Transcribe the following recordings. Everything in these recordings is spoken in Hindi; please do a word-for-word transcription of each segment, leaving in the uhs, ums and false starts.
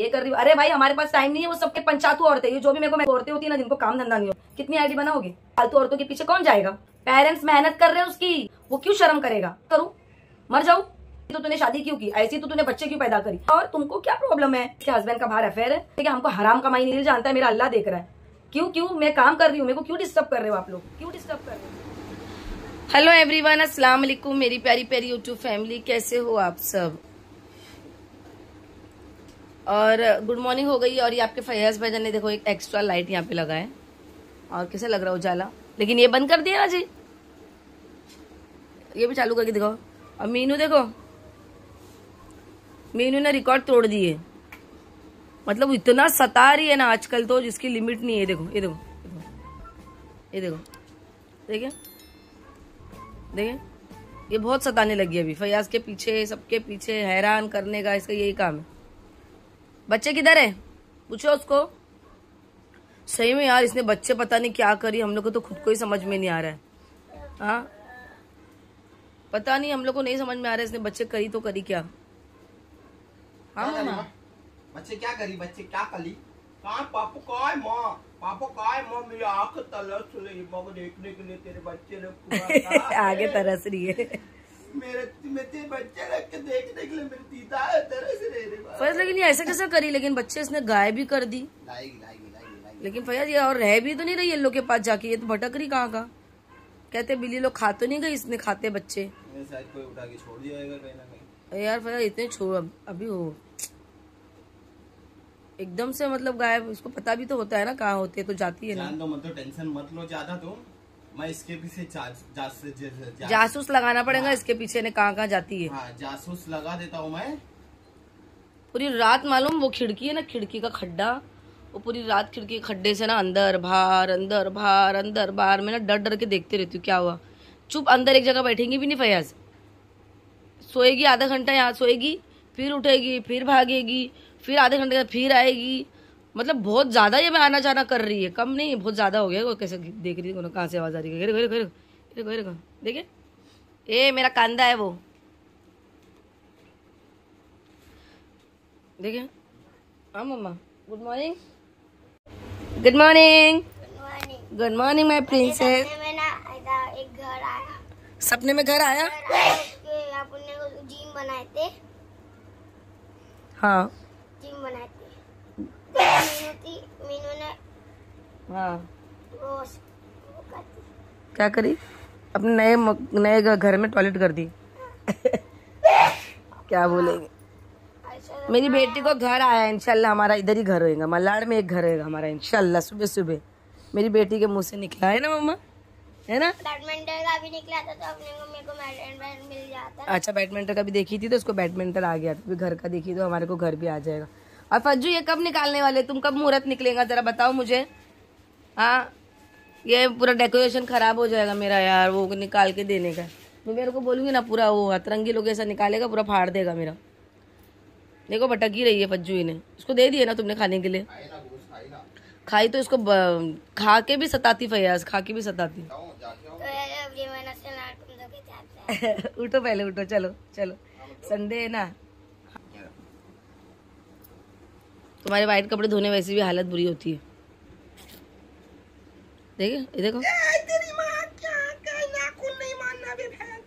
ये कर रही हूँ। अरे भाई हमारे पास टाइम नहीं है, वो सबके पंचायतों औरतें, ये जो भी मेरे को औरतें होती है ना जिनको काम धंधा नहीं हो, कितनी आईडी बनाओगे? फालतू औरतों के पीछे कौन जाएगा? पेरेंट्स मेहनत कर रहे हैं उसकी, वो क्यों शर्म करेगा? करूं मर जाऊं? तो तूने शादी क्यों की? ऐसी तो तूने बच्चे क्यों पैदा करी? और तुमको क्या प्रॉब्लम है? इसके हस्बैंड का बाहर अफेयर है, ठीक है, हमको हराम कमाई नहीं जानता है, मेरा अल्लाह देख रहा है। क्यों क्यों मैं काम कर रही हूँ, मेरे को क्यों डिस्टर्ब कर रहे हो आप लोग, क्यों डिस्टर्ब कर रहे हो? हेलो एवरीवन, अस्सलाम वालेकुम मेरी प्यारी प्यारी यूट्यूब फैमिली, कैसे हो आप सब? और गुड मॉर्निंग हो गई। और ये आपके फैयाज भाईजान ने देखो एक एक्स्ट्रा लाइट यहाँ पे लगाया, और कैसे लग रहा है उजाला, लेकिन ये बंद कर दिया ना जी, ये भी चालू करके दिखाओ। और मीनू देखो, मीनू ने रिकॉर्ड तोड़ दिए, मतलब इतना सता रही है ना आजकल तो जिसकी लिमिट नहीं है। देखो ये देखो ये देखो देखिए देखिए ये बहुत सताने लगी अभी, फयाज के पीछे सबके पीछे हैरान करने का इसका यही काम है। बच्चे किधर है पूछो उसको। सही में यार इसने बच्चे पता नहीं क्या करी, हम लोग को तो खुद को ही समझ में नहीं आ रहा है। हाँ पता नहीं, हम लोग को नहीं समझ में आ रहा है इसने बच्चे करी तो करी क्या। हाँ मामा बच्चे क्या करी, बच्चे क्या करी? पापू काय माँ, पापू काय माँ, मेरी आँख तरस रही है, को देखने के लिए तेरे बच्चे ने आगे तरस रही है मेरे, तेरे बच्चे रख के देखने के लिए मेरी तीता तरस रही है। फैयाज लेकिन ये ऐसे कैसे करी, लेकिन बच्चे इसने गाय भी कर दी, लाएगी लाएगी लाएगी। लेकिन फैयाज ये और रह भी तो नहीं रही इन लोग के पास जाके, ये तो भटक रही कहाँ का। कहते बिल्ली लोग खा तो नहीं गई, इसने खाते बच्चे कोई उठा के छोड़ दिया कहीं ना कहीं। यार फैयाज इतने छोड़ अभी हो एकदम से, मतलब गायब, इसको पता भी तो होता है ना कहाँ होते है तो जाती है ना। जान दो मतलब, टेंशन मत लो ज्यादा तुम, मैं इसके पीछे जास, जास, जास, जासूस लगाना पड़ेगा। हाँ। इसके पीछे ने कहाँ कहाँ जाती है। हाँ, जासूस लगा देता हूँ मैं पूरी रात। मालूम वो खिड़की है ना, खिड़की का खड्डा, वो पूरी रात खिड़की के खड्डे से ना अंदर बाहर अंदर बाहर अंदर बाहर में ना डर डर के देखते रहती हूँ क्या हुआ। चुप अंदर एक जगह बैठेंगी भी नहीं फैयाज, सोएगी आधा घंटा यहाँ, सोएगी फिर उठेगी फिर भागेगी फिर आधे घंटे बाद फिर आएगी। मतलब बहुत ज़्यादा ये मैं आना जाना कर रही है, कम नहीं बहुत ज़्यादा हो गया। वो कैसे देख रही है, कहाँ से आवाज़ आ रही है, घेरे घेरे घेरे देखिए, ए मेरा कांदा है वो, देखिए। हाँ मम्मा good morning, good morning, good morning my princess. एक घर आया सपने में, घर आया जिम बनाए थे। हाँ बनाती थी मीनू ने। हाँ वो क्या करी, अपने नए नए घर में टॉयलेट कर दी। क्या बोलेंगे, मेरी बेटी को घर आया, इंशाल्लाह हमारा इधर ही घर होएगा, मलाड़ में एक घर होएगा हमारा इंशाल्लाह। सुबह सुबह मेरी बेटी के मुंह से निकला है ना मम्मा, है ना। बैडमिंटन का भी निकला था तो अपने को, मेरे को बैडमिंटन मिल जाता। अच्छा बैडमिंटन का भी देखी थी तो उसको बैडमिंटन आ गया था, तो घर का देखी तो हमारे को घर भी आ जाएगा। और फज्जू ये कब निकालने वाले, तुम कब मुहूर्त निकलेगा जरा बताओ मुझे। हाँ ये पूरा डेकोरेशन खराब हो जाएगा मेरा यार, वो निकाल के देने का। मैं मेरे को बोलूँगी ना पूरा वो अतरंगी लोग ऐसा निकालेगा, पूरा फाड़ देगा मेरा। देखो भटक ही रही है फज्जू, इन्हें इसको दे दिए ना तुमने खाने के लिए, खाई तो इसको ब... खा के भी सताती फैयाज, खा के भी सताती। उठो पहले उठो, चलो चलो संडे है ना। तुम्हारे वाइट कपड़े धोने वैसे भी हालत बुरी होती है, देखे ये देखो। तेरी माँ क्या कहे, नाखून नहीं मानना भी भैंस।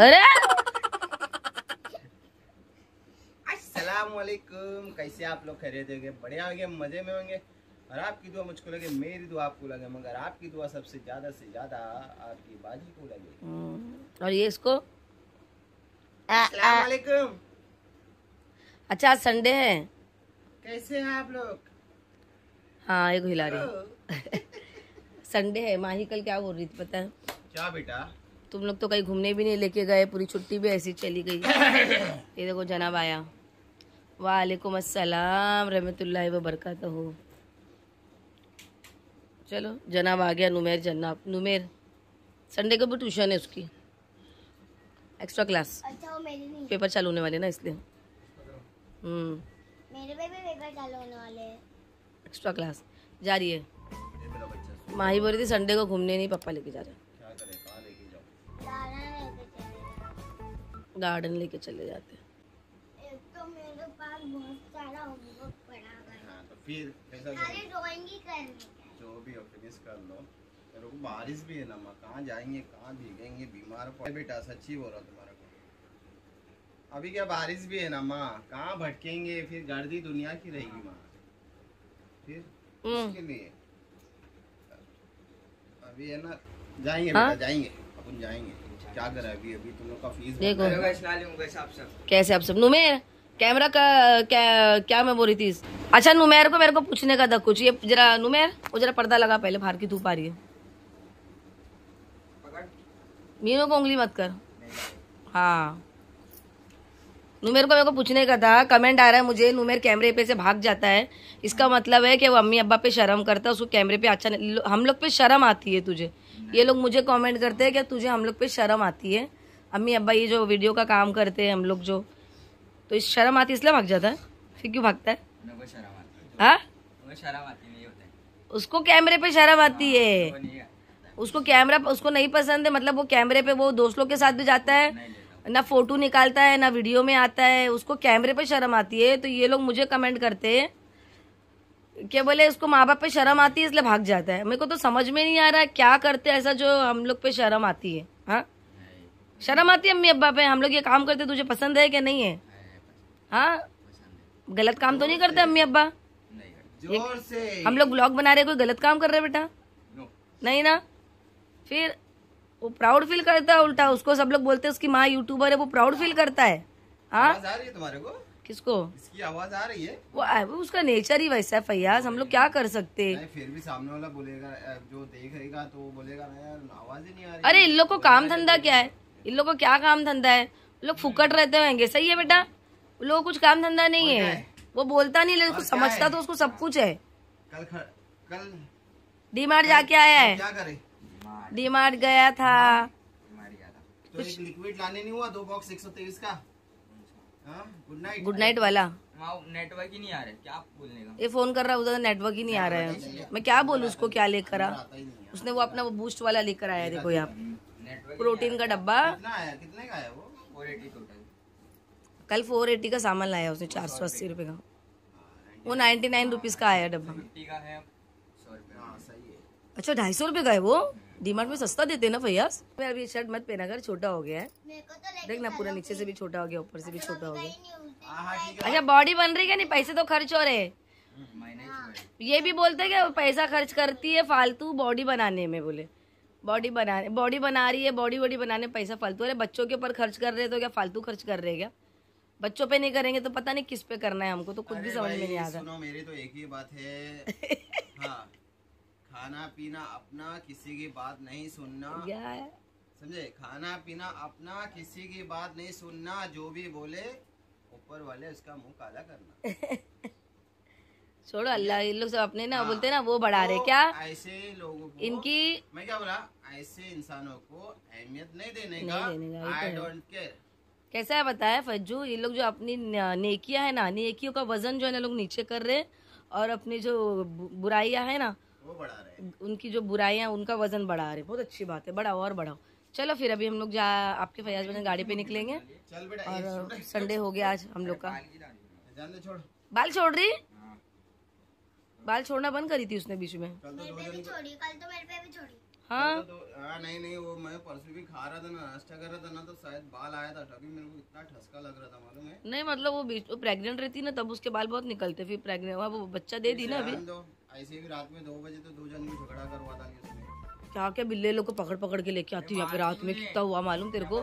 अरे अस्सलामुअलैकुम, कैसे आप लोग, खैरियत होंगे, बढ़िया होंगे, मजे में होंगे। और आपकी दुआ मुझको लगे, मेरी दुआ आपको लगे, मगर आपकी दुआ सबसे ज्यादा से ज्यादा आपकी बाजी को लगे। और ये इसको अस्सलामुअलैकुम। अच्छा आज संडे है, कैसे हैं आप लोग? हाँ ये हिला रही संडे है। माही कल क्या बोल रही थी पता है क्या? बेटा तुम लोग तो कहीं घूमने भी नहीं लेके गए, पूरी छुट्टी भी ऐसी चली गई। ये देखो जनाब आया, वालेकुम अस्सलाम रहमतुल्लाहि व बरकातहू। चलो जनाब आ गया नुमेर, जनाब नुमेर संडे को भी ट्यूशन है उसकी, एक्स्ट्रा क्लास। अच्छा, पेपर चालू होने वाले ना इसलिए हम्म मेरे पे भी पेपर चालू होने वाले हैं, एक्स्ट्रा क्लास जा रही है। माही बोल रही थी संडे को घूमने नहीं पापा लेके जा रहे, क्या करें कहाँ लेके जाओ, गार्डन लेके चले जाते। एक तो मेरे पास बहुत सारा होगा फिर ऐसा जो भी हो फिनिश कर लो। रुको, बारिश भी है ना, माँ कहाँ जाएंगे, कहाँ भीगेंगे, बीमार पड़े। बेटा सच्ची बोल रहा तुम्हारा को अभी क्या, बारिश भी है ना माँ, कहाँ भटकेंगे फिर, गर्दी दुनिया की रहेगी माँ फिर इसके लिए। अभी है ना जाएंगे बेटा, जाएंगे अपन जाएंगे, क्या करें अभी। अभी तुम लोग का फीस देखो कैसे। आप सब नुमेर कैमरा का क्या क्या मैं बोल रही थी। अच्छा नुमेर को मेरे को पूछने का था कुछ। ये जरा नुमेर वो जरा पर्दा लगा पहले, बाहर की धूप आ रही है। मीनू को उंगली मत कर। हाँ नुमेर को मेरे को पूछने का था। कमेंट आ रहा है मुझे, नुमेर कैमरे पे से भाग जाता है। इसका मतलब है कि वो अम्मी अब्बा पे शर्म करता है, उसको कैमरे पे अच्छा नहीं। हम लोग पे शर्म आती है तुझे। ये लोग मुझे कमेंट करते हैं कि तुझे हम लोग पे शर्म आती है, अम्मी अब्बा ये जो वीडियो का काम करते हैं हम लोग जो, तो इस शर्म आती है इसलिए भाग जाता है। फिर क्यों भागता है? हाँ उसको कैमरे पे शर्म आती है, उसको कैमरा उसको नहीं पसंद है। मतलब वो कैमरे पे वो दोस्तों के साथ भी जाता है ना, फोटो निकालता है ना वीडियो में आता है, उसको कैमरे पे शर्म आती है। तो ये लोग मुझे कमेंट करते हैं क्या बोले, उसको माँ बाप पे शर्म आती है इसलिए भाग जाता है। मेरे को तो समझ में नहीं आ रहा क्या करते ऐसा जो हम लोग पे शर्म आती है। हाँ शर्म आती है अम्मी अब्बा पे हम लोग ये काम करते, तुझे पसंद है क्या नहीं है? हाँ गलत काम तो नहीं करते अम्मी अब्बा? हम लोग ब्लॉग बना रहे, कोई गलत काम कर रहे बेटा? नहीं ना। फिर वो प्राउड फील करता है उल्टा, उसको सब लोग बोलते हैं उसकी माँ यूट्यूबर है, वो प्राउड फील करता है। हाँ तुम्हारे को किसको इसकी आवाज आ रही है? वो, वो उसका नेचर ही वैसा है फैयाज, हम लोग क्या कर सकते हैं। फिर भी सामने वाला बोलेगा, जो देखेगा तो बोलेगा यार आवाज ही नहीं आ रही। अरे इन लोग को काम धंधा क्या है, इन लोग को क्या काम धंधा है, लोग फुकट रहते होंगे। सही है बेटा, उन लोगों को कुछ काम धंधा नहीं है, वो बोलता नहीं लेकिन समझता तो उसको सब कुछ है। कल डी मार्ट जाके आया है, क्या करे, डी मार्ट गया था तो एक लिक्विड लाने नहीं हुआ, दो बॉक्स एक सौ तेईस का गुड नाइट गुड नाइट वाला। नेटवर्क ही नहीं आ रहा है, क्या बोलने का? ये फोन कर रहा है उधर, नेटवर्क ही नहीं आ रहा है। मैं क्या बोलूं उसको, क्या लेकर आ उसने, वो अपना वो बूस्ट वाला लेकर आया। देखो यहाँ प्रोटीन का डब्बा, कितने का है वो? चार सौ अस्सी टोटल। कल चार सौ अस्सी का सामान लाया उसने, चार सौ अस्सी रूपये का। वो नाइन्टी नाइन रुपीज का आया डब्बा। अच्छा ढाई सौ रूपये का है वो, डीमार्ट में सस्ता देते ना फैयास। मैं अभी शर्ट मत पहना कर, छोटा हो गया है तो देखना, पूरा नीचे से भी छोटा हो गया, ऊपर से भी छोटा हो गया। अच्छा बॉडी बन रही क्या नहीं, पैसे तो खर्च हो रहे। ये भी बोलते हैं कि पैसा खर्च करती है फालतू बॉडी बनाने में, बोले बॉडी बनाने बॉडी बना रही है, बॉडी बॉडी बनाने में पैसा फालतू। अरे बच्चों के ऊपर खर्च कर रहे तो क्या फालतू खर्च कर रहे क्या? बच्चों पे नहीं करेंगे तो पता नहीं किस पे करना है हमको, तो कुछ भी समझ में नहीं आ रहा। मेरी तो एक ही बात है, खाना पीना अपना, किसी की बात नहीं सुनना, समझे? खाना पीना अपना, किसी की बात नहीं सुनना, जो भी बोले ऊपर वाले उसका मुंह काला करना। छोड़ो अल्लाह, इन लोग सब अपने ना बोलते ना वो बढ़ा तो रहे क्या ऐसे लोगों को। इनकी मैं क्या बोला, ऐसे इंसानों को अहमियत नहीं देने का। आई डोंट केयर कैसा है बताया फज्जू। ये लोग जो अपनी नेकियां है ना, नेकियों का वजन जो है ना लोग नीचे कर रहे, और अपनी जो बुराइयां है ना वो बढ़ा रहे, उनकी जो बुराइयां उनका वजन बढ़ा रहे। बहुत अच्छी बात है, बढ़ाओ और बढ़ाओ। चलो फिर अभी हम लोग जा आपके फैयाज भाई गाड़ी पे निकलेंगे। चल बेटा, और संडे हो गया आज हम लोग का। बाल छोड़ रही, बाल छोड़ना बंद करी थी उसने बीच में। हाँ नहीं नहीं, वो मैं परसों भी खा रहा था ना, नाश्ता कर रहा था ना, तो शायद बाल आया था तभी मेरे को इतना ठसका लग रहा था, मालूम है? नहीं मतलब वो बीच वो प्रेग्नेंट रहती ना तब उसके बाल बहुत निकलते, फिर प्रेग्नेंट हुआ वो बच्चा दे दी ना। अभी ऐसे भी रात में दो बजे तो दो जन को झगड़ा करवा था उसने। क्या क्या बिल्ले लोग को पकड़ पकड़ के लेके आती है फिर रात में, कितना हुआ मालूम तेरे को?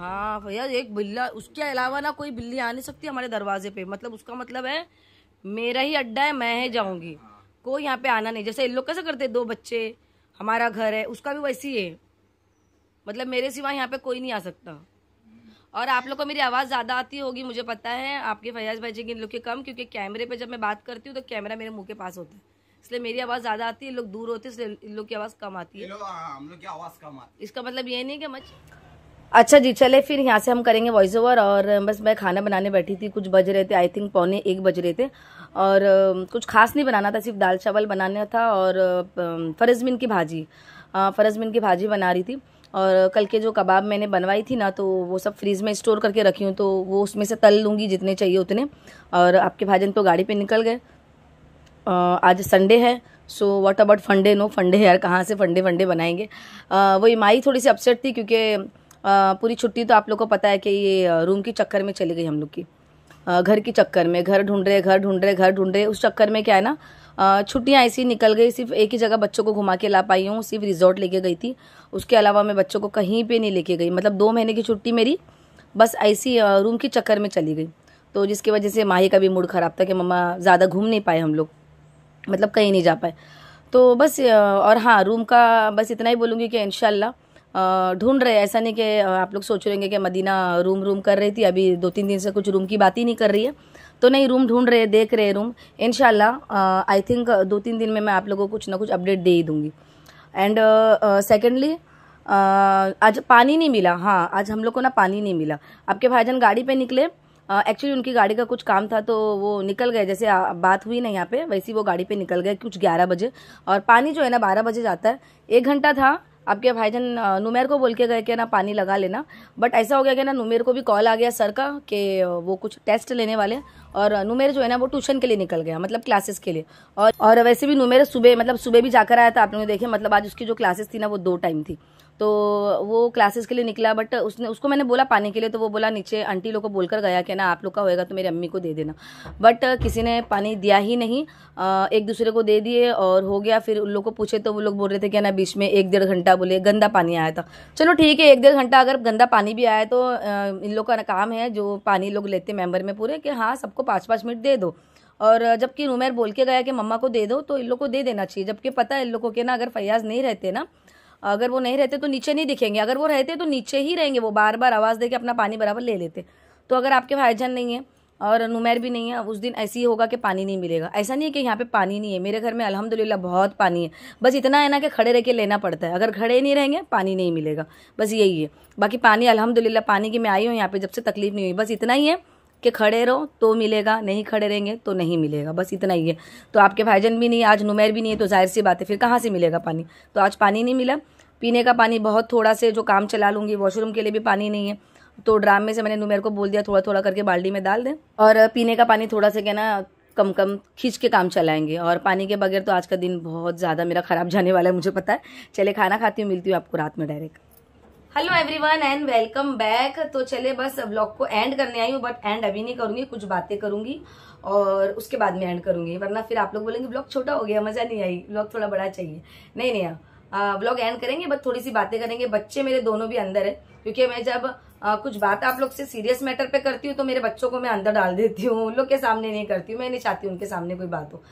हाँ भैया एक बिल्ला, उसके अलावा ना कोई बिल्ली आ नहीं सकती हमारे दरवाजे पे। मतलब उसका मतलब है मेरा ही अड्डा है, मैं ही जाऊंगी, कोई यहाँ पे आना नहीं। जैसे इन लोग कैसे करते, दो बच्चे हमारा घर है, उसका भी वैसी है। मतलब मेरे सिवा यहाँ पे कोई नहीं आ सकता। और आप लोग को मेरी आवाज़ ज़्यादा आती होगी मुझे पता है, आपके फैयाज भाई जी इन लोग के कम, क्योंकि कैमरे पे जब मैं बात करती हूँ तो कैमरा मेरे मुंह के पास होता है, इसलिए मेरी आवाज़ ज़्यादा आती है। लोग दूर होते हैं इसलिए इन लोग की आवाज़ कम आती है। हम लोग की आवाज़ कम आती है, इसका मतलब ये नहीं कि मच। अच्छा जी चले फिर यहाँ से हम करेंगे वॉइस ओवर। और बस मैं खाना बनाने बैठी थी, कुछ बज रहे थे, आई थिंक पौने एक बज रहे थे। और कुछ खास नहीं बनाना था, सिर्फ दाल चावल बनाना था और फरजमीन की भाजी, फरजमीन की भाजी बना रही थी। और कल के जो कबाब मैंने बनवाई थी ना तो वो सब फ्रीज़ में स्टोर करके रखी हूँ, तो वो उसमें से तल लूँगी जितने चाहिए उतने। और आपके भाजन तो गाड़ी पे निकल गए, आज संडे है, so what about funday, no funday यार, कहाँ से फंडे फंडे बनाएंगे। आ, वो इमाई थोड़ी सी अपसेट थी क्योंकि पूरी छुट्टी तो आप लोग को पता है कि ये रूम की चक्कर में चली गई हम लोग की, आ, घर की चक्कर में, घर ढूंढ रहे घर ढूंढ रहे घर ढूंढ रहे। उस चक्कर में क्या है ना, छुट्टियाँ ऐसी निकल गई, सिर्फ एक ही जगह बच्चों को घुमा के ला पाई हूँ, सिर्फ रिजॉर्ट लेके गई थी, उसके अलावा मैं बच्चों को कहीं पर नहीं लेके गई। मतलब दो महीने की छुट्टी मेरी बस ऐसी रूम की चक्कर में चली गई, तो जिसकी वजह से माही का भी मूड ख़राब था कि मम्मा ज़्यादा घूम नहीं पाए हम लोग, मतलब कहीं नहीं जा पाए। तो बस, और हाँ रूम का बस इतना ही बोलूँगी कि इंशाल्लाह ढूंढ रहे, ऐसा नहीं कि आप लोग सोच रहे होंगे कि मदीना रूम रूम कर रही थी, अभी दो तीन दिन से कुछ रूम की बात ही नहीं कर रही है, तो नहीं रूम ढूंढ रहे, देख रहे रूम। इंशाल्लाह आई थिंक दो तीन दिन में मैं आप लोगों को कुछ ना कुछ अपडेट दे ही दूँगी। एंड सेकेंडली, आज पानी नहीं मिला, हाँ आज हम लोग को ना पानी नहीं मिला। आपके भाईजान गाड़ी पर निकले, एक्चुअली uh, उनकी गाड़ी का कुछ काम था तो वो निकल गए, जैसे आ, बात हुई ना यहाँ पे वैसी वो गाड़ी पे निकल गए कुछ ग्यारह बजे, और पानी जो है ना बारह बजे जाता है। एक घंटा था, आपके भाईजान नुमेर को बोल के गए कि ना पानी लगा लेना, बट ऐसा हो गया कि ना नुमेर को भी कॉल आ गया सर का कि वो कुछ टेस्ट लेने वाले, और नुमेर जो है ना वो ट्यूशन के लिए निकल गया, मतलब क्लासेस के लिए। और और वैसे भी नुमेर सुबह मतलब सुबह भी जाकर आया था, आप लोगों ने देखे, मतलब आज उसकी जो क्लासेस थी ना वो दो टाइम थी, तो वो क्लासेस के लिए निकला। बट उसने उसको मैंने बोला पानी के लिए, तो वो बोला नीचे आंटी लोग को बोलकर गया कि ना आप लोग का होएगा तो मेरी अम्मी को दे देना, बट किसी ने पानी दिया ही नहीं, एक दूसरे को दे दिए और हो गया। फिर उन लोग को पूछे तो वो लोग बोल रहे थे कि ना बीच में एक डेढ़ घंटा बोले गंदा पानी आया था। चलो ठीक है, एक डेढ़ घंटा अगर गंदा पानी भी आया तो इन लोग का काम है जो पानी लोग लेते मेम्बर में पूरे, कि हाँ सबको पाँच पाँच मिनट दे दो। और जबकि नुमेर बोल के गया कि मम्मा को दे दो, तो इन लोग को दे देना चाहिए, जबकि पता है इन लोगों के ना अगर फैयाज़ नहीं रहते ना, अगर वो नहीं रहते तो नीचे नहीं दिखेंगे, अगर वो रहते तो नीचे ही रहेंगे, वो बार बार आवाज़ देके अपना पानी बराबर ले लेते। तो अगर आपके भाईजान नहीं है और नुमेर भी नहीं है, उस दिन ऐसे ही होगा कि पानी नहीं मिलेगा। ऐसा नहीं है कि यहाँ पे पानी नहीं है, मेरे घर में अल्हम्दुलिल्लाह बहुत पानी है, बस इतना है ना कि खड़े रह के लेना पड़ता है, अगर खड़े नहीं रहेंगे पानी नहीं मिलेगा, बस यही है। बाकी पानी अल्हम्दुलिल्लाह पानी की मैं आई हूँ यहाँ पर जब से तकलीफ नहीं हुई, बस इतना ही है कि खड़े रहो तो मिलेगा, नहीं खड़े रहेंगे तो नहीं मिलेगा, बस इतना ही है। तो आपके भाईजान भी नहीं है, आज नुमेर भी नहीं है, तो जाहिर सी बात है फिर कहाँ से मिलेगा पानी। तो आज पानी नहीं मिला, पीने का पानी बहुत थोड़ा से जो काम चला लूँगी, वॉशरूम के लिए भी पानी नहीं है, तो ड्राम में से मैंने नुमेर को बोल दिया थोड़ा थोड़ा करके बाल्टी में डाल दें, और पीने का पानी थोड़ा सा कहना कम कम खींच के काम चलाएंगे, और पानी के बगैर तो आज का दिन बहुत ज़्यादा मेरा ख़राब जाने वाला है, मुझे पता है। चले खाना खाती हूँ, मिलती हूँ आपको रात में direct. Hello everyone and welcome back. तो चले बस व्लॉग को एंड करने आई हूँ, बट एंड अभी नहीं करूँगी, कुछ बातें करूँगी और उसके बाद में एंड करूँगी, वरना फिर आप लोग बोलेंगे व्लॉग छोटा हो गया, मज़ा नहीं आई, व्लॉग थोड़ा बड़ा चाहिए। नहीं नहीं व्लॉग एंड करेंगे, बट थोड़ी सी बातें करेंगे। बच्चे मेरे दोनों भी अंदर है, क्योंकि मैं जब आ, कुछ बात आप लोग से सीरियस मैटर पे करती हूँ तो मेरे बच्चों को मैं अंदर डाल देती हूँ, उन लोग के सामने नहीं करती हूँ, मैं नहीं चाहती उनके सामने कोई बात हो,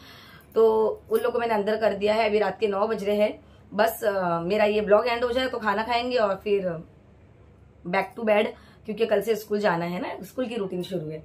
तो उन लोग को मैंने अंदर कर दिया है। अभी रात के नौ बज रहे हैं, बस आ, मेरा ये व्लॉग एंड हो जाए तो खाना खाएंगे और फिर बैक टू बेड, क्योंकि कल से स्कूल जाना है ना, स्कूल की रूटीन शुरू है।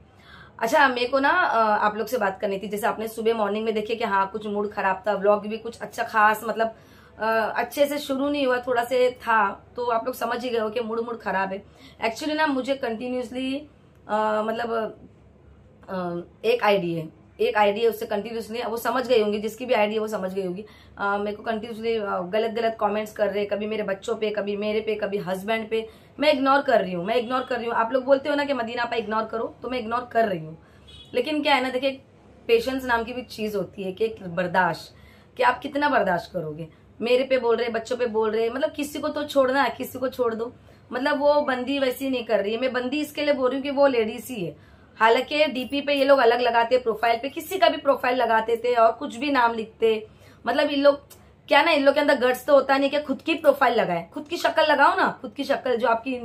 अच्छा मेरे को ना आप लोग से बात करनी थी, जैसे आपने सुबह मॉर्निंग में देखे कि हाँ कुछ मूड खराब था, व्लॉग भी कुछ अच्छा खास मतलब Uh, अच्छे से शुरू नहीं हुआ, थोड़ा से था, तो आप लोग समझ ही गए हो कि मूड मूड खराब है। एक्चुअली ना मुझे कंटिन्यूसली uh, मतलब uh, एक आइडिया है एक आइडिया उससे कंटिन्यूसली, वो समझ गई होंगी, जिसकी भी आइडिया वो समझ गई होगी। uh, मेरे को कंटिन्यूसली गलत गलत कमेंट्स कर रहे, कभी मेरे बच्चों पे, कभी मेरे पे, कभी हस्बैंड पे, मैं इग्नोर कर रही हूँ मैं इग्नोर कर रही हूँ। आप लोग बोलते हो ना कि मदीना आपा इग्नोर करो, तो मैं इग्नोर कर रही हूँ, लेकिन क्या है ना देखिए पेशेंस नाम की भी चीज़ होती है, कि एक बर्दाश्त, कि आप कितना बर्दाश्त करोगे। मेरे पे बोल रहे, बच्चों पे बोल रहे, मतलब किसी को तो छोड़ना है, किसी को छोड़ दो, मतलब वो बंदी वैसी नहीं कर रही है। मैं बंदी इसके लिए बोल रही हूँ कि वो लेडीज ही है, हालांकि डीपी पे ये लोग अलग लगाते, प्रोफाइल पे किसी का भी प्रोफाइल लगाते थे और कुछ भी नाम लिखते, मतलब इन लोग क्या ना, इन लोग के अंदर गट्स तो होता नहीं कि खुद की प्रोफाइल लगाए, खुद की शक्ल लगाओ ना, खुद की शक्ल जो आपकी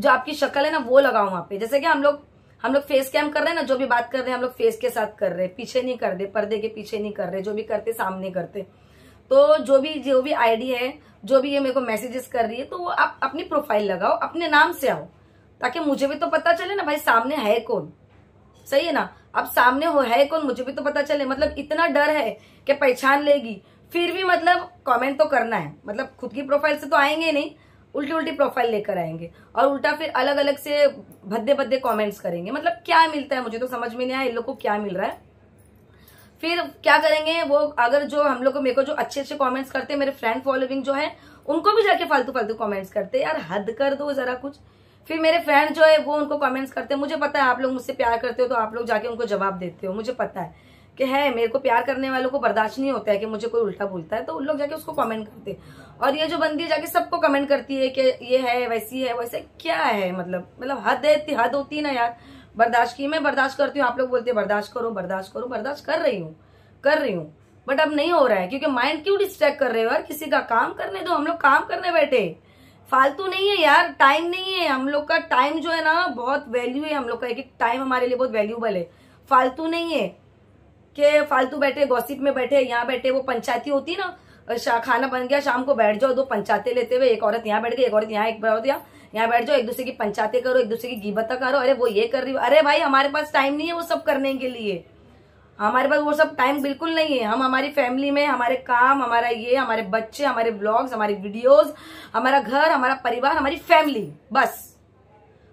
जो आपकी शक्ल है ना वो लगाओ वहाँ पे। जैसे कि हम लोग हम लोग फेस कैम कर रहे हैं ना, जो भी बात कर रहे हैं हम लोग फेस के साथ कर रहे हैं, पीछे नहीं कर रहे, पर्दे के पीछे नहीं कर रहे, जो भी करते सामने करते। तो जो भी जो भी आईडी है, जो भी ये मेरे को मैसेजेस कर रही है, तो वो आप अपनी प्रोफाइल लगाओ, अपने नाम से आओ, ताकि मुझे भी तो पता चले ना भाई सामने है कौन, सही है ना। अब सामने हो है कौन मुझे भी तो पता चले, मतलब इतना डर है कि पहचान लेगी, फिर भी मतलब कमेंट तो करना है, मतलब खुद की प्रोफाइल से तो आएंगे नहीं, उल्टी उल्टी प्रोफाइल लेकर आएंगे और उल्टा फिर अलग अलग से भद्दे भद्दे कॉमेंट्स करेंगे, मतलब क्या मिलता है मुझे तो समझ में नहीं आया इन लोग को क्या मिल रहा है। फिर क्या करेंगे वो, अगर जो हम लोग को मेरे को जो अच्छे अच्छे कमेंट्स करते हैं, मेरे फ्रेंड फॉलोइंग जो है उनको भी जाके फालतू फालतू कमेंट्स करते हैं, यार हद कर दो जरा कुछ। फिर मेरे फ्रेंड जो है वो उनको कमेंट्स करते हैं, मुझे पता है आप लोग मुझसे प्यार करते हो तो आप लोग जाके उनको जवाब देते हो, मुझे पता है, कि है, मेरे को प्यार करने वालों को बर्दाश्त नहीं होता है कि मुझे कोई उल्टा बोलता है, तो उन लोग जाके उसको कमेंट करते। और ये जो बंदी जाके सबको कमेंट करती है कि ये है वैसी है वैसे, क्या है मतलब मतलब हद है, इतनी हद होती है ना यार बर्दाश्त की। मैं बर्दाश्त करती हूँ, आप लोग बोलते हैं बर्दाश्त करो बर्दाश्त करो, बर्दाश्त कर रही हूँ कर रही हूँ बट अब नहीं हो रहा है, क्योंकि माइंड क्यों डिस्ट्रैक्ट कर रहे हो यार, किसी का काम करने दो, हम लोग काम करने बैठे, फालतू नहीं है यार, टाइम नहीं है। हम लोग का टाइम जो है ना बहुत वैल्यू है, हम लोग का एक एक टाइम हमारे लिए बहुत वैल्यूबल है, फालतू नहीं है कि फालतू बैठे गॉसिप में बैठे यहाँ बैठे। वो पंचायती होती ना, खाना बन गया शाम को बैठ जाओ, दो पंचायतें लेते हुए, एक औरत यहाँ बैठ गई एक औरत यहाँ, एक औरत यहाँ, यहाँ बैठ जाओ, एक दूसरे की पंचायतें करो, एक दूसरे की गिबता करो, अरे वो ये कर रही, अरे भाई हमारे पास टाइम नहीं है वो सब करने के लिए, हमारे पास वो सब टाइम बिल्कुल नहीं है। हम हमारी फैमिली में, हमारे काम, हमारा ये, हमारे बच्चे, हमारे ब्लॉग्स, हमारी वीडियोस, हमारा घर, हमारा परिवार, हमारी फैमिली, बस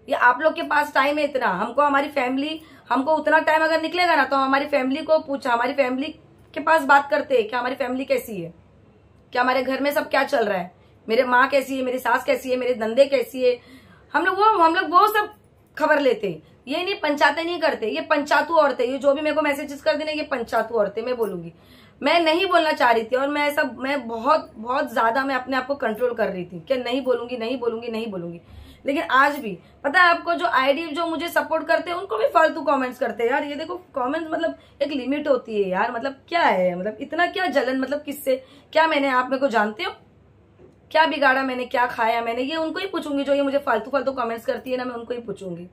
ये आप लोग के पास टाइम है इतना। हमको हमारी फैमिली, हमको उतना टाइम अगर निकलेगा ना तो हमारी फैमिली को पूछा, हमारी फैमिली के पास बात करते हैं कि हमारी फैमिली कैसी है, क्या हमारे घर में सब क्या चल रहा है, मेरे माँ कैसी है, मेरी सास कैसी है, मेरे नंदे कैसी है, हम लोग वो हम लोग वो सब खबर लेते। ये नहीं पंचायतें नहीं करते, ये पंचायतू औरतें, ये जो भी मेरे को मैसेजेस कर देना ये पंचायतू औरतें मैं बोलूंगी, मैं नहीं बोलना चाह रही थी। और मैं ऐसा मैं बहुत बहुत ज्यादा मैं अपने आप को कंट्रोल कर रही थी कि नहीं बोलूंगी नहीं बोलूंगी नहीं बोलूंगी, लेकिन आज भी पता है आपको, जो आईडी जो मुझे सपोर्ट करते हैं उनको भी फालतू कमेंट्स करते हैं यार। ये देखो कमेंट्स मतलब एक लिमिट होती है यार, मतलब क्या है, मतलब इतना क्या जलन, मतलब किससे क्या, मैंने आप मेरे को जानते हो क्या बिगाड़ा मैंने, क्या खाया मैंने, ये उनको ही पूछूंगी जो ये मुझे फालतू फालतू कमेंट्स करती है ना, मैं उनको ही पूछूंगी।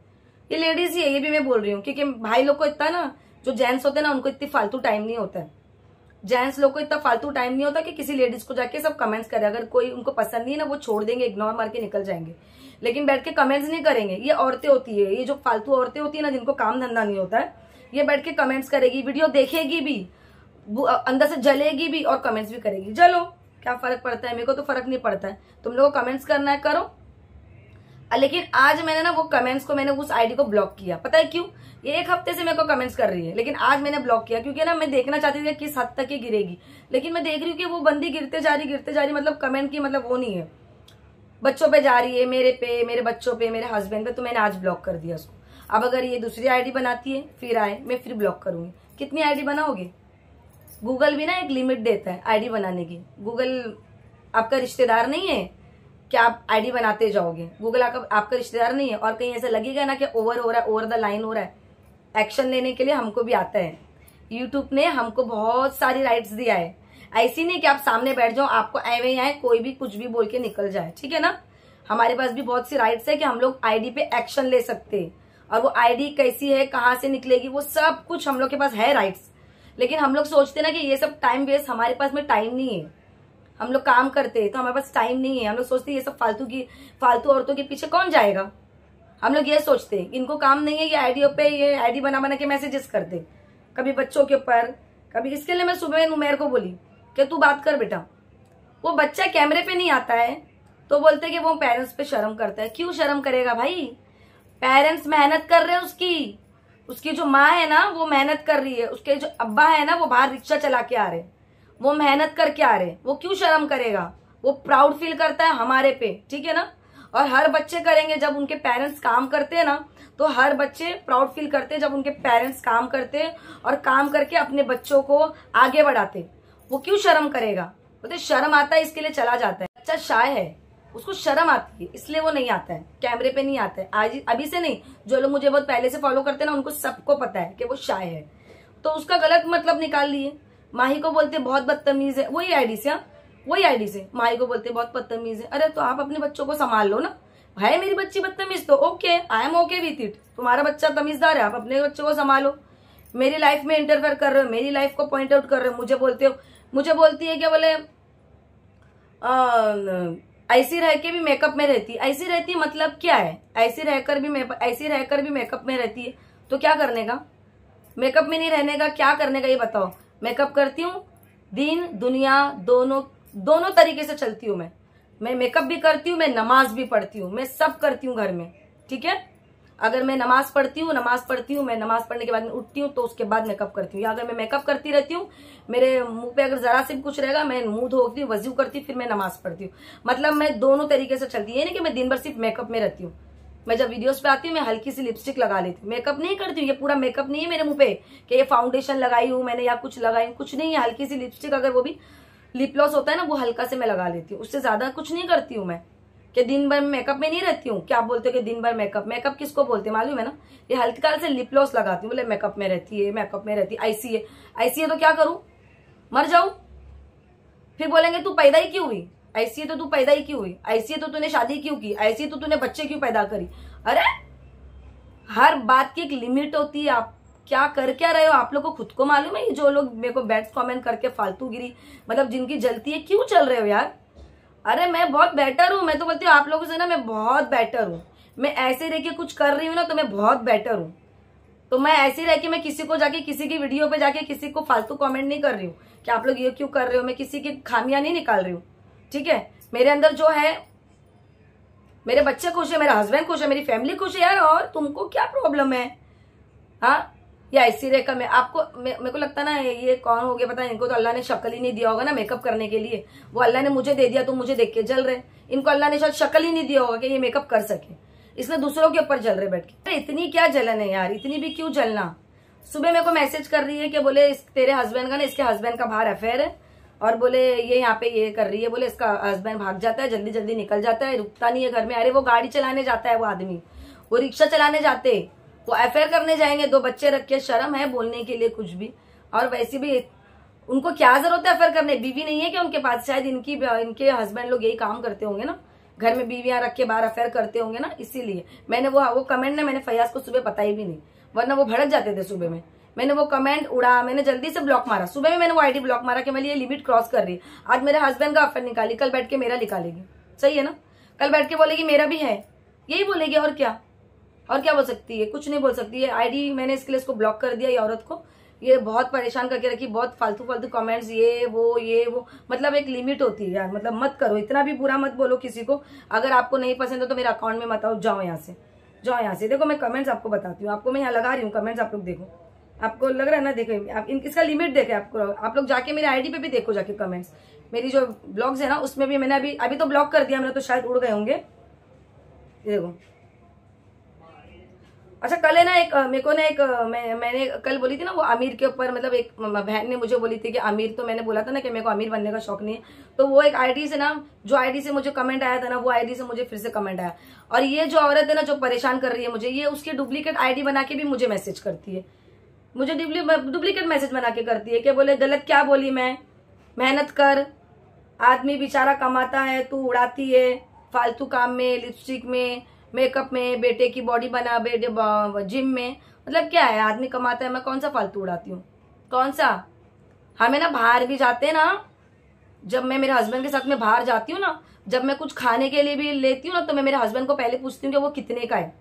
ये लेडीज ही है, ये भी मैं बोल रही हूँ, क्योंकि भाई लोग को इतना ना, जो जेंट्स होते हैं ना उनको इतनी फालतू टाइम नहीं होता है, जेंट्स लोग को इतना फालतू टाइम नहीं होता कि किसी लेडीज को जाके सब कमेंट्स करे। अगर कोई उनको पसंद नहीं है ना वो छोड़ देंगे, इग्नोर मार के निकल जाएंगे, लेकिन बैठ के कमेंट्स नहीं करेंगे। ये औरतें होती है, ये जो फालतू औरतें होती है ना जिनको काम धंधा नहीं होता है, ये बैठ के कमेंट्स करेगी, वीडियो देखेगी भी, अंदर से जलेगी भी और कमेंट्स भी करेगी। जलो क्या फर्क पड़ता है, मेरे को तो फर्क नहीं पड़ता है, तुम लोगों को कमेंट्स करना है करो। लेकिन आज मैंने ना वो कमेंट्स को, मैंने उस आईडी को ब्लॉक किया, पता है क्यों, ये एक हफ्ते से मेरे को कमेंट्स कर रही है लेकिन आज मैंने ब्लॉक किया, क्योंकि ना मैं देखना चाहती थी कि किस हद तक ये गिरेगी, लेकिन मैं देख रही हूँ कि वो बंदी गिरते जा रही गिरते जा रही मतलब कमेंट की मतलब वो नहीं है, बच्चों पे जा रही है, मेरे पे, मेरे बच्चों पे, मेरे हस्बैंड पे, तो मैंने आज ब्लॉक कर दिया उसको। अब अगर ये दूसरी आईडी बनाती है फिर आए, मैं फिर ब्लॉक करूंगी। कितनी आईडी बनाओगे, गूगल भी ना एक लिमिट देता है आईडी बनाने की। गूगल आपका रिश्तेदार नहीं है क्या आप आईडी बनाते जाओगे, गूगल आपका आपका रिश्तेदार नहीं है। और कहीं ऐसा लगेगा ना कि ओवर हो रहा है, ओवर द लाइन हो रहा है, एक्शन लेने के लिए हमको भी आता है। यूट्यूब ने हमको बहुत सारी राइट्स दिया है, ऐसी नहीं कि आप सामने बैठ जाओ, आपको एवे आए कोई भी कुछ भी बोल के निकल जाए, ठीक है ना। हमारे पास भी बहुत सी राइट्स है कि हम लोग आईडी पे एक्शन ले सकते हैं, और वो आईडी कैसी है, कहाँ से निकलेगी, वो सब कुछ हम लोग के पास है राइट्स। लेकिन हम लोग सोचते ना कि ये सब टाइम वेस्ट, हमारे पास में टाइम नहीं है, हम लोग काम करते हैं तो हमारे पास टाइम नहीं है। हम लोग सोचते हैं ये सब फालतू की फालतू औरतों के पीछे कौन जाएगा, हम लोग ये सोचते हैं इनको काम नहीं है, ये आईडियो पे ये आईडी बना बना के मैसेजेस करते, कभी बच्चों के ऊपर कभी। इसके लिए मैं सुबह उमेर को बोली कि तू बात कर बेटा, वो बच्चा कैमरे पे नहीं आता है तो बोलते कि वो पेरेंट्स पे शर्म करता है। क्यों शर्म करेगा भाई, पेरेंट्स मेहनत कर रहे हैं उसकी, उसकी जो माँ है ना वो मेहनत कर रही है, उसके जो अब्बा है ना वो बाहर रिक्शा चला के आ रहे, वो मेहनत करके आ रहे, वो क्यों शर्म करेगा, वो प्राउड फील करता है हमारे पे, ठीक है ना। और हर बच्चे करेंगे, जब उनके पेरेंट्स काम करते हैं ना तो हर बच्चे प्राउड फील करते हैं, जब उनके पेरेंट्स काम करते हैं और काम करके अपने बच्चों को आगे बढ़ाते, वो क्यों शर्म करेगा। बोलते तो शर्म आता है इसके लिए चला जाता है, बच्चा शाय है उसको शर्म आती है इसलिए वो नहीं आता है, कैमरे पे नहीं आता है। आज अभी से नहीं, जो लोग मुझे बहुत पहले से फॉलो करते हैं ना उनको सबको पता है कि वो शाय है, तो उसका गलत मतलब निकाल लिए। माही को बोलते बहुत बदतमीज है, वही आईडी से, वही आईडी से माही को बोलते बहुत बदतमीज है। अरे तो आप अपने बच्चों को संभाल लो ना, है मेरी बच्ची बदतमीज तो okay, I am okay with it, तुम्हारा बच्चा तमीजदार है, आप अपने बच्चों को संभालो। मेरी लाइफ में इंटरफेयर कर रहे हो, मेरी लाइफ को पॉइंट आउट कर रहे हो, मुझे बोलते हो, मुझे बोलती है क्या बोले ऐसी रह के भी मेकअप में रहती है, ऐसी रहती है मतलब क्या है, ऐसी रहकर भी ऐसी रहकर भी मेकअप में रहती है तो क्या करने का, मेकअप में नहीं रहने का क्या करने का ये बताओ। मेकअप करती हूँ, दिन दुनिया दोनों दोनों तरीके से चलती हूँ मैं मैं मेकअप भी करती हूँ, मैं नमाज भी पढ़ती हूँ, मैं सब करती हूँ घर में, ठीक है। अगर मैं नमाज पढ़ती हूँ नमाज पढ़ती हूँ मैं नमाज पढ़ने के बाद में उठती हूँ तो उसके बाद मेकअप करती हूँ, या अगर मैं मेकअप करती रहती हूँ, मेरे मुंह पे अगर जरा से भी कुछ रहेगा मैं मुंह धोती हूँ, वजू करती हूँ, फिर मैं नमाज पढ़ती हूँ, मतलब मैं दोनों तरीके से चलती हूँ। ये नहीं कि मैं दिन भर सिर्फ मेकअप में रहती हूँ, मैं जब वीडियोस पे आती हूँ मैं हल्की सी लिपस्टिक लगा लेती हूँ, मेकअप नहीं करती हूँ। ये पूरा मेकअप नहीं है मेरे मुंह पे कि ये फाउंडेशन लगाई हूँ मैंने या कुछ लगाई, कुछ नहीं है। हल्की सी लिपस्टिक, अगर वो भी लिप लॉस होता है ना वो हल्का से मैं लगा लेती हूँ, उससे ज्यादा कुछ नहीं करती हूँ मैं। कि दिन भर मेकअप में नहीं रहती हूँ। क्या बोलते हो कि दिन भर मेकअप, मेकअप किसको बोलते हैं मालूम है ना? ये हल्का से लिप लॉस लगाती हूँ, बोले मेकअप में रहती है, मेकअप में रहती है। ऐसी है ऐसी है तो क्या करूँ, मर जाऊं? फिर बोलेंगे तू पैदा ही क्यों हुई, ऐसी है तो तू पैदा ही क्यों हुई, ऐसी है तो तूने शादी क्यों की, ऐसी है तो तूने बच्चे क्यों पैदा करी। अरे हर बात की एक लिमिट होती है। आप क्या कर क्या रहे हो, आप लोग को खुद को मालूम है? ये जो लोग मेरे को बैड कमेंट करके फालतूगिरी, मतलब जिनकी जलती है, क्यों चल रहे हो यार? अरे मैं बहुत बेटर हूँ, मैं तो बोलती हूँ आप लोगों से ना मैं बहुत बेटर हूँ। मैं ऐसे रह के कुछ कर रही हूँ ना तो मैं बहुत बेटर हूँ। तो मैं ऐसे रह के मैं किसी को जाके किसी की वीडियो पे जाके किसी को फालतू कमेंट नहीं कर रही हूँ कि आप लोग ये क्यों कर रहे हो। मैं किसी की खामियां नहीं निकाल रही हूँ, ठीक है? मेरे अंदर जो है, मेरे बच्चे खुश है, मेरा हस्बैंड खुश है, मेरी फैमिली खुश है यार, और तुमको क्या प्रॉब्लम है? हाँ, या ऐसी रेखा में आपको मे, मेरे को लगता ना ये कौन हो गया पता है, इनको तो अल्लाह ने शक्ल ही नहीं दिया होगा ना मेकअप करने के लिए। वो अल्लाह ने मुझे दे दिया, तुम मुझे देख के जल रहे। इनको अल्लाह ने शायद शक्ल ही नहीं दिया होगा कि ये मेकअप कर सके, इसलिए दूसरों के ऊपर जल रहे बैठ के। इतनी क्या जलन है यार, इतनी भी क्यों जलना? सुबह मेरे को मैसेज कर रही है कि बोले तेरे हस्बैंड का ना, इसके हस्बैंड का बाहर अफेयर है और बोले ये यहाँ पे ये कर रही है, बोले इसका हस्बैंड भाग जाता है, जल्दी जल्दी निकल जाता है, रुकता नहीं है घर में। अरे वो गाड़ी चलाने जाता है, वो आदमी वो रिक्शा चलाने जाते, वो अफेयर करने जाएंगे? दो बच्चे रख के शर्म है बोलने के लिए कुछ भी। और वैसे भी उनको क्या जरूरत है अफेयर करने, बीवी नहीं है कि उनके पास? शायद इनकी इनके हस्बैंड लोग यही काम करते होंगे ना, घर में बीवियां रख के बाहर अफेयर करते होंगे ना, इसीलिए। मैंने वो वो कमेंट ना मैंने फयाज को सुबह पता ही भी नहीं, वरना वो भड़क जाते थे सुबह में। मैंने वो कमेंट उड़ा, मैंने जल्दी से ब्लॉक मारा सुबह में, मैंने वो आईडी ब्लॉक मारा कि मेरी ये लिमिट क्रॉस कर रही है। आज मेरे हस्बैंड का अफेयर निकाली, कल बैठ के मेरा निकालेगी, सही है ना? कल बैठ के बोलेगी मेरा भी है, यही बोलेगी। और क्या और क्या बोल सकती है, कुछ नहीं बोल सकती है। आईडी मैंने इसके लिए इसको ब्लॉक कर दिया, ये औरत को। ये बहुत परेशान करके रखी, बहुत फालतू फालतू कमेंट्स, ये वो ये वो, मतलब एक लिमिट होती है यार। मतलब मत करो, इतना भी बुरा मत बोलो किसी को। अगर आपको नहीं पसंद हो तो मेरे अकाउंट में मत आओ, जाओ यहाँ से, जाओ यहाँ से। देखो मैं कमेंट्स आपको बताती हूँ, आपको मैं यहाँ लगा रही हूँ कमेंट्स, आप लोग देखो। आपको लग रहा है ना, देखो आप इन इसका लिमिट देखे आपको। आप लोग जाके मेरे आईडी पे भी देखो जाके कमेंट्स, मेरी जो ब्लॉग्स है ना उसमें भी। मैंने अभी अभी तो ब्लॉक कर दिया मैंने, तो शायद उड़ गए होंगे, देखो। अच्छा कल है ना एक मेरे को ना एक मैं मैंने कल बोली थी ना वो आमिर के ऊपर, मतलब एक बहन ने मुझे बोली थी कि आमिर, तो मैंने बोला था ना कि मेरे को आमिर बनने का शौक नहीं है। तो वो एक आईडी से ना, जो आईडी से मुझे कमेंट आया था ना, वो आईडी से मुझे फिर से कमेंट आया। और ये जो औरत है ना जो परेशान कर रही है मुझे, ये उसकी डुप्लीकेट आईडी बना के भी मुझे मैसेज करती है, मुझे डुप्लीकेट मैसेज बना के करती है कि बोले गलत क्या बोली मैं, मेहनत कर, आदमी बेचारा कमाता है, तू उड़ाती है फालतू काम में, लिपस्टिक में, मेकअप में, बेटे की बॉडी बना, बेटे जिम में। मतलब क्या है, आदमी कमाता है, मैं कौन सा फालतू उड़ाती हूँ, कौन सा? हमें ना बाहर भी जाते हैं ना, जब मैं मेरे हस्बैंड के साथ में बाहर जाती हूँ ना, जब मैं कुछ खाने के लिए भी लेती हूँ ना, तो मैं मेरे हस्बैंड को पहले पूछती हूँ कि वो कितने का है।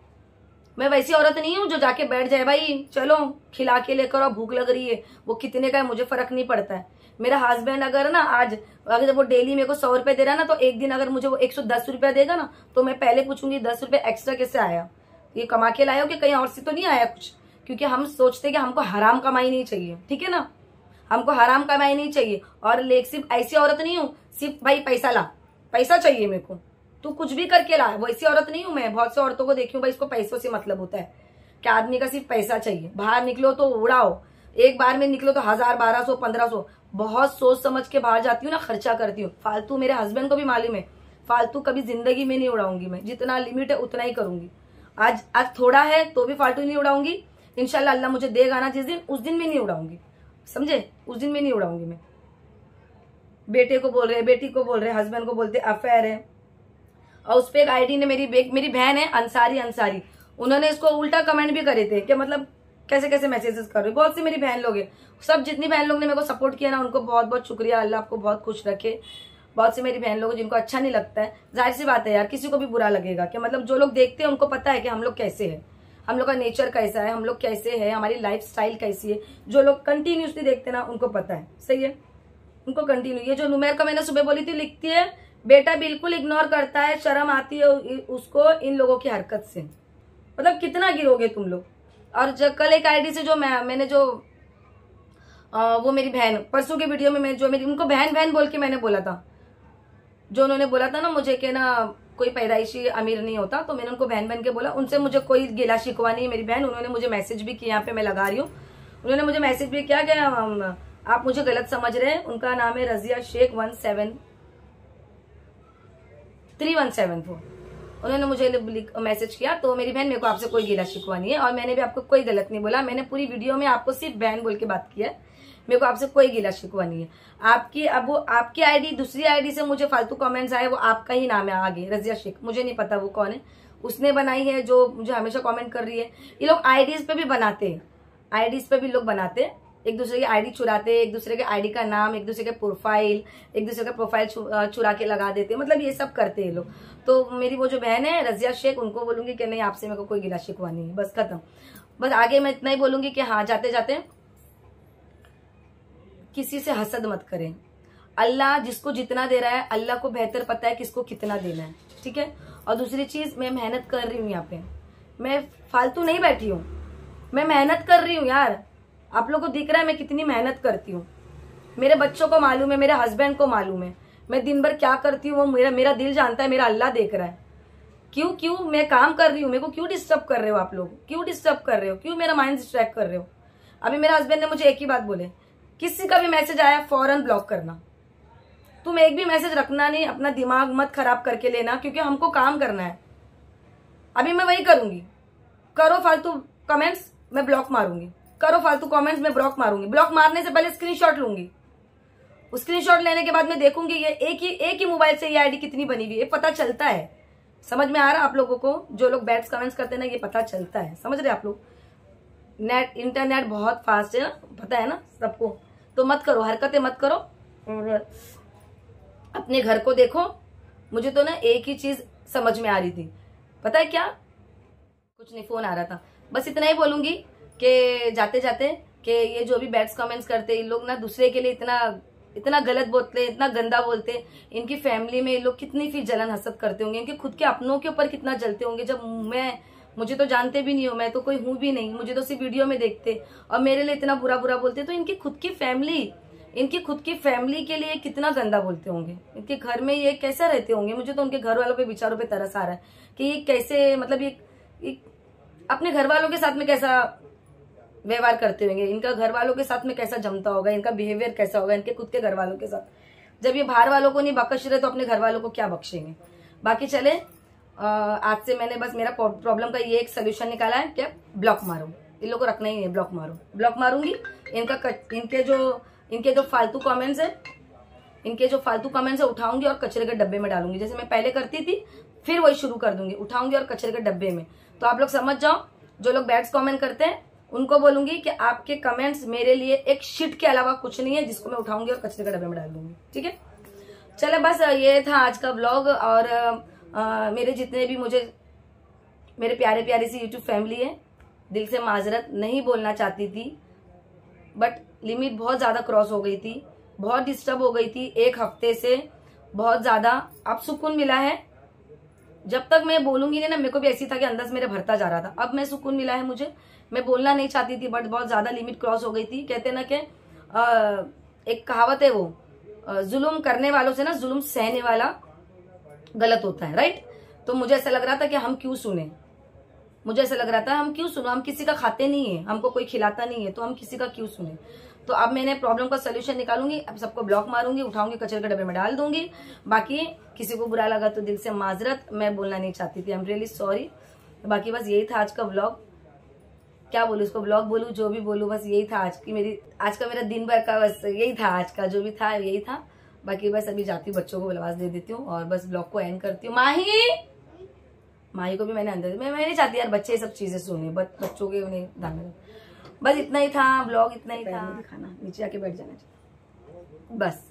मैं वैसी औरत नहीं हूँ जो जाके बैठ जाए भाई चलो खिला के लेकर और भूख लग रही है, वो कितने का है मुझे फर्क नहीं पड़ता है। मेरा हस्बैंड अगर ना आज अगर वो डेली मेरे को सौ रुपये दे रहा है ना, तो एक दिन अगर मुझे वो एक सौ दस रुपया देगा ना, तो मैं पहले पूछूंगी दस रुपये एक्स्ट्रा कैसे आया, ये कमा के लाए हो कि कहीं और से तो नहीं आया कुछ? क्योंकि हम सोचते कि हमको हराम कमाई नहीं चाहिए, ठीक है ना, हमको हराम कमाई नहीं चाहिए। और लेकिन सिर्फ ऐसी औरत नहीं हूँ सिर्फ भाई पैसा ला, पैसा चाहिए मेरे को, तू कुछ भी करके ला, वैसी औरत नहीं हूँ मैं। बहुत सी औरतों को देखी हूँ भाई, इसको पैसों से मतलब होता है कि आदमी का सिर्फ पैसा चाहिए, बाहर निकलो तो उड़ाओ, एक बार में निकलो तो हजार, बारह सौ, पंद्रह सौ, बहुत सोच समझ के बाहर जाती हूँ ना, खर्चा करती हूँ फालतू। मेरे हस्बैंड को भी मालूम है फालतू कभी जिंदगी में नहीं उड़ाऊंगी मैं, जितना लिमिट है उतना ही करूंगी। आज आज थोड़ा है तो भी फालतू नहीं उड़ाऊंगी, इंशाल्लाह अल्लाह मुझे देगा ना जिस दिन, उस दिन में नहीं उड़ाऊंगी, समझे? उस दिन में नहीं उड़ाऊंगी मैं। बेटे को बोल रहे, बेटी को बोल रहे, हस्बैंड को बोलते अफेयर है। और उस पर एक आई डी ने, मेरी मेरी बहन है अंसारी अंसारी, उन्होंने इसको उल्टा कमेंट भी करे थे कि मतलब कैसे कैसे मैसेजेस कर रहे हो। बहुत सी मेरी बहन लोग हैं, सब जितनी बहन लोग ने मेरे को सपोर्ट किया ना, उनको बहुत बहुत शुक्रिया, अल्लाह आपको बहुत खुश रखे। बहुत सी मेरी बहन लोग जिनको अच्छा नहीं लगता है, जाहिर सी बात है यार, किसी को भी बुरा लगेगा कि मतलब जो लोग देखते हैं उनको पता है कि हम लोग कैसे हैं, हम लोग का नेचर कैसा है, हम लोग कैसे है, हमारी लाइफ स्टाइल कैसी है। जो लोग कंटिन्यूसली देखते ना उनको पता है, सही है, उनको कंटिन्यू। ये जो नुमैर का मैंने सुबह बोली थी, लिखती है बेटा बिल्कुल इग्नोर करता है, शर्म आती है उसको इन लोगों की हरकत से। मतलब कितना गिरोगे तुम लोग? और जब कल एक आईडी से जो मैं मैंने जो आ, वो मेरी बहन परसों की वीडियो में मैं जो मेरी उनको बहन बहन बोल के मैंने बोला था, जो उन्होंने बोला था ना मुझे कि ना कोई पैदाइशी अमीर नहीं होता। तो मैंने उनको बहन बहन के बोला, उनसे मुझे कोई गिला शिकवा नहीं है मेरी बहन। उन्होंने मुझे मैसेज भी किया, यहाँ पे मैं लगा रही हूँ, उन्होंने मुझे मैसेज भी किया कि आप मुझे गलत समझ रहे हैं। उनका नाम है Razia Shaikh one seven three one seven four. उन्होंने मुझे मैसेज किया, तो मेरी बहन मेरे को आपसे कोई गिला शिकवा नहीं है और मैंने भी आपको कोई गलत नहीं बोला। मैंने पूरी वीडियो में आपको सिर्फ बहन बोल के बात की है, मेरे को आपसे कोई गिला शिकवा नहीं है। आपकी अब वो आपकी आईडी, दूसरी आईडी से मुझे फालतू कमेंट्स आए, वो आपका ही नाम है आगे रजिया शेख, मुझे नहीं पता वो कौन है, उसने बनाई है जो मुझे हमेशा कमेंट कर रही है। ये लोग आईडीज पे भी बनाते हैं, आईडीज पे भी लोग बनाते हैं, एक दूसरे की आईडी चुराते, एक दूसरे के आईडी का नाम, एक दूसरे के प्रोफाइल, एक दूसरे का प्रोफाइल चुरा के लगा देते, मतलब ये सब करते हैं लोग। तो मेरी वो जो बहन है रजिया शेख, उनको बोलूंगी कि नहीं आपसे मेरे को कोई गिला शिकवा नहीं है, बस खत्म। बस आगे मैं इतना ही बोलूंगी कि हाँ, जाते जाते किसी से हसद मत करें। अल्लाह जिसको जितना दे रहा है, अल्लाह को बेहतर पता है किसको कितना देना है, ठीक है। और दूसरी चीज, मैं मेहनत कर रही हूँ, यहाँ पे मैं फालतू नहीं बैठी हूँ, मैं मेहनत कर रही हूँ यार। आप लोगों को दिख रहा है मैं कितनी मेहनत करती हूँ, मेरे बच्चों को मालूम है, मेरे हस्बैंड को मालूम है मैं दिन भर क्या करती हूँ, वो मेरा मेरा दिल जानता है, मेरा अल्लाह देख रहा है। क्यों क्यों मैं काम कर रही हूँ, मेरे को क्यों डिस्टर्ब कर रहे हो आप लोग, क्यों डिस्टर्ब कर रहे हो, क्यों मेरा माइंड डिस्ट्रैक्ट कर रहे हो। अभी मेरे हस्बैंड ने मुझे एक ही बात बोले, किसी का भी मैसेज आया फौरन ब्लॉक करना, तुम एक भी मैसेज रखना नहीं, अपना दिमाग मत खराब करके लेना, क्योंकि हमको काम करना है। अभी मैं वही करूंगी, करो फालतू कमेंट्स मैं ब्लॉक मारूंगी, करो फालतू कमेंट्स मैं ब्लॉक मारूंगी। ब्लॉक मारने से पहले स्क्रीनशॉट लूंगी, स्क्रीनशॉट लेने के बाद मैं देखूंगी ये एक ही एक ही मोबाइल से ये आईडी कितनी बनी हुई है, पता चलता है। समझ में आ रहा है आप लोगों को, जो लोग बैड कमेंट्स करते हैं ना, ये पता चलता है, समझ रहे आप लोग। नेट इंटरनेट बहुत फास्ट है ना, पता है ना सबको। तो मत करो, हरकतें मत करो और अपने घर को देखो। मुझे तो ना एक ही चीज समझ में आ रही थी, पता है क्या, कुछ नहीं, फोन आ रहा था। बस इतना ही बोलूंगी कि जाते जाते कि ये जो भी बैड कमेंट्स करते, इन लोग ना दूसरे के लिए इतना इतना गलत बोलते, इतना गंदा बोलते, इनकी फैमिली में ये लोग कितनी फिर जलन हसद करते होंगे, इनके खुद के अपनों के ऊपर कितना जलते होंगे। जब मैं मुझे तो जानते भी नहीं हो, मैं तो कोई हूँ भी नहीं, मुझे तो सिर्फ वीडियो में देखते और मेरे लिए इतना बुरा बुरा बोलते, तो इनकी खुद की फैमिली इनकी खुद की फैमिली के लिए कितना गंदा बोलते होंगे, इनके घर में ये कैसे रहते होंगे। मुझे तो उनके घर वालों पे बेचारों पे तरस आ रहा है कि ये कैसे, मतलब ये, ये अपने घर वालों के साथ में कैसा व्यवहार करते होंगे, इनका घर वालों के साथ में कैसा जमता होगा, इनका बिहेवियर कैसा होगा इनके खुद के घर वालों के साथ। जब ये बाहर वालों को नहीं बख्श रहे तो अपने घर वालों को क्या बख्शेंगे। बाकी चले, आज से मैंने बस मेरा प्रॉब्लम का ये एक सोल्यूशन निकाला है कि ब्लॉक मारो, इन लोगों को रखना ही है, ब्लॉक मारो। ब्लॉक मारूंगी, इनका इनके जो इनके जो फालतू कमेंट्स है इनके जो फालतू कमेंट्स है उठाऊंगी और कचरे के डब्बे में डालूंगी, जैसे मैं पहले करती थी, फिर वही शुरू कर दूंगी, उठाऊंगी और कचरे के डब्बे में। तो आप लोग समझ जाओ, जो लोग बैड कमेंट करते हैं उनको बोलूंगी कि आपके कमेंट्स मेरे लिए एक शिट के अलावा कुछ नहीं है, जिसको मैं उठाऊंगी और कचरे के डब्बे में डाल दूंगी, ठीक है। चले, बस ये था आज का ब्लॉग। और Uh, मेरे जितने भी मुझे मेरे प्यारे प्यारे सी यूट्यूब फैमिली है, दिल से माजरत, नहीं बोलना चाहती थी बट लिमिट बहुत ज़्यादा क्रॉस हो गई थी, बहुत डिस्टर्ब हो गई थी एक हफ्ते से, बहुत ज़्यादा। अब सुकून मिला है, जब तक मैं बोलूँगी नहीं ना, मेरे को भी ऐसी था कि अंदर से मेरे भरता जा रहा था। अब मैं सुकून मिला है मुझे, मैं बोलना नहीं चाहती थी बट बहुत ज़्यादा लिमिट क्रॉस हो गई थी। कहते ना कि एक कहावत है वो, जुल्म करने वालों से ना जुल्म सहने वाला गलत होता है, राइट। तो मुझे ऐसा लग रहा था कि हम क्यों सुने, मुझे ऐसा लग रहा था हम क्यों सुने, हम किसी का खाते नहीं है, हमको कोई खिलाता नहीं है, तो हम किसी का क्यों सुने। तो अब मैंने प्रॉब्लम का सोल्यूशन निकालूंगी, अब सबको ब्लॉक मारूंगी, उठाऊंगी कचरे के डब्बे में डाल दूंगी। बाकी किसी को बुरा लगा तो दिल से माजरत, मैं बोलना नहीं चाहती थी, आई एम रियली सॉरी। बाकी बस यही था आज का ब्लॉग, क्या बोलूँ उसको, ब्लॉग बोलूँ, जो भी बोलूँ, बस यही था आज की मेरी आज का मेरा दिन भर का, बस यही था आज का, जो भी था यही था। बाकी बस अभी जाती हूँ, बच्चों को आवाज दे देती हूँ और बस ब्लॉग को एंड करती हूँ। माही माही को भी मैंने अंदर, मैं मैं नहीं चाहती यार बच्चे ये सब चीजें सुने, बट बच्चों के उन्हें ध्यान में। बस इतना ही था ब्लॉग, इतना ही था। खाना नीचे आके बैठ जाना चाहिए बस।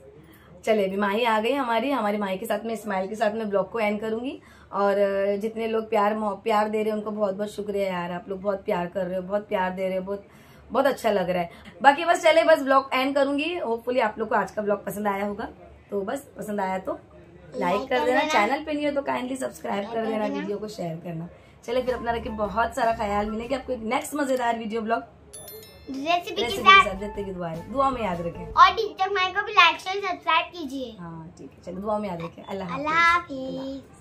चले, अभी माही आ गई हमारी, हमारी माही के साथ में, स्माइल के साथ में ब्लॉग को एंड करूंगी। और जितने लोग प्यार प्यार दे रहे हैं उनको बहुत बहुत शुक्रिया यार, आप लोग बहुत प्यार कर रहे हो, बहुत प्यार दे रहे हो, बहुत बहुत अच्छा लग रहा है। बाकी बस चले, बस ब्लॉग एंड करूंगी। होपफुली आप लोग को आज का ब्लॉग पसंद आया होगा, तो बस पसंद आया तो लाइक कर देना, चैनल पे नहीं हो तो काइंडली सब्सक्राइब कर देना, वीडियो को शेयर करना। चले फिर अपना रखिए बहुत सारा ख्याल, मिलेंगे आपको एक नेक्स्ट मजेदार वीडियो ब्लॉग रेसिपी के साथ। दुआ में याद रखें और टिकटॉक माई को भी लाइक शेयर सब्सक्राइब कीजिए। हाँ ठीक है, चलो दुआ में याद रखें। अल्लाह हाफिज़।